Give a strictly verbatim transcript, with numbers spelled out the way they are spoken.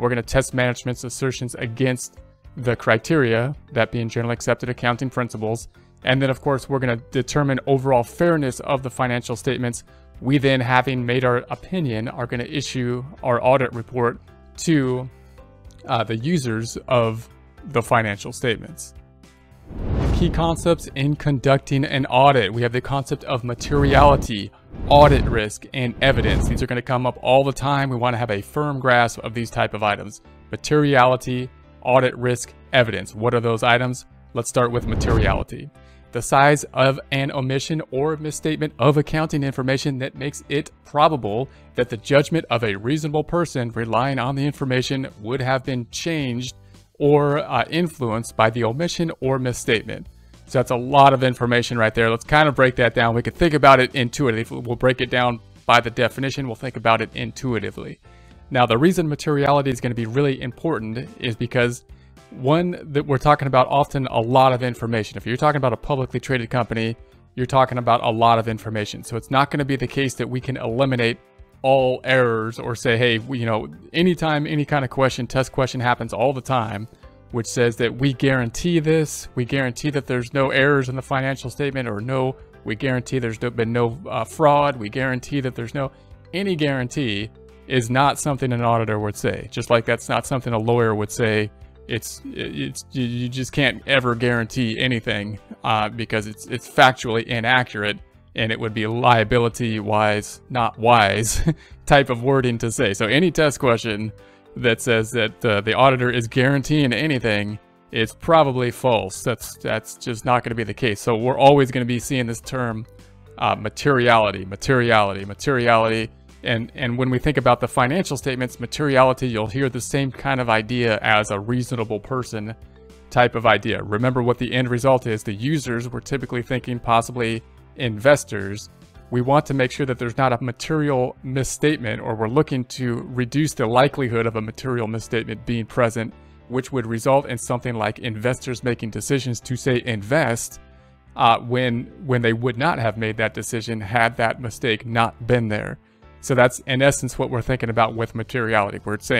We're going to test management's assertions against the criteria, that being generally accepted accounting principles. And then, of course, we're going to determine overall fairness of the financial statements. We then, having made our opinion, are going to issue our audit report to uh, the users of the financial statements. Key concepts in conducting an audit. We have the concept of materiality, audit risk, and evidence. These are going to come up all the time. We want to have a firm grasp of these type of items. Materiality, audit risk, evidence. What are those items? Let's start with materiality. The size of an omission or misstatement of accounting information that makes it probable that the judgment of a reasonable person relying on the information would have been changed or uh, influenced by the omission or misstatement. So that's a lot of information right there. Let's kind of break that down. We can think about it intuitively. We'll break it down by the definition. We'll think about it intuitively. Now, the reason materiality is going to be really important is because, one, that we're talking about often a lot of information. If you're talking about a publicly traded company, you're talking about a lot of information. So it's not going to be the case that we can eliminate all errors or say, hey, you know, anytime any kind of question, test question happens all the time, which says that we guarantee this, we guarantee that there's no errors in the financial statement, or no, we guarantee there's been no uh, fraud, we guarantee that there's no, any guarantee is not something an auditor would say. Just like that's not something a lawyer would say. It's, it's you just can't ever guarantee anything uh, because it's, it's factually inaccurate. And it would be liability wise, not wise type of wording to say. So any test question that says that uh, the auditor is guaranteeing anything, it's probably false. That's, that's just not going to be the case. So we're always going to be seeing this term uh, materiality, materiality, materiality. And, and when we think about the financial statements, materiality, you'll hear the same kind of idea as a reasonable person type of idea. Remember what the end result is. The users were typically thinking possibly investors. We want to make sure that there's not a material misstatement, or we're looking to reduce the likelihood of a material misstatement being present, which would result in something like investors making decisions to say invest uh, when when they would not have made that decision had that mistake not been there. So that's in essence what we're thinking about with materiality. We're saying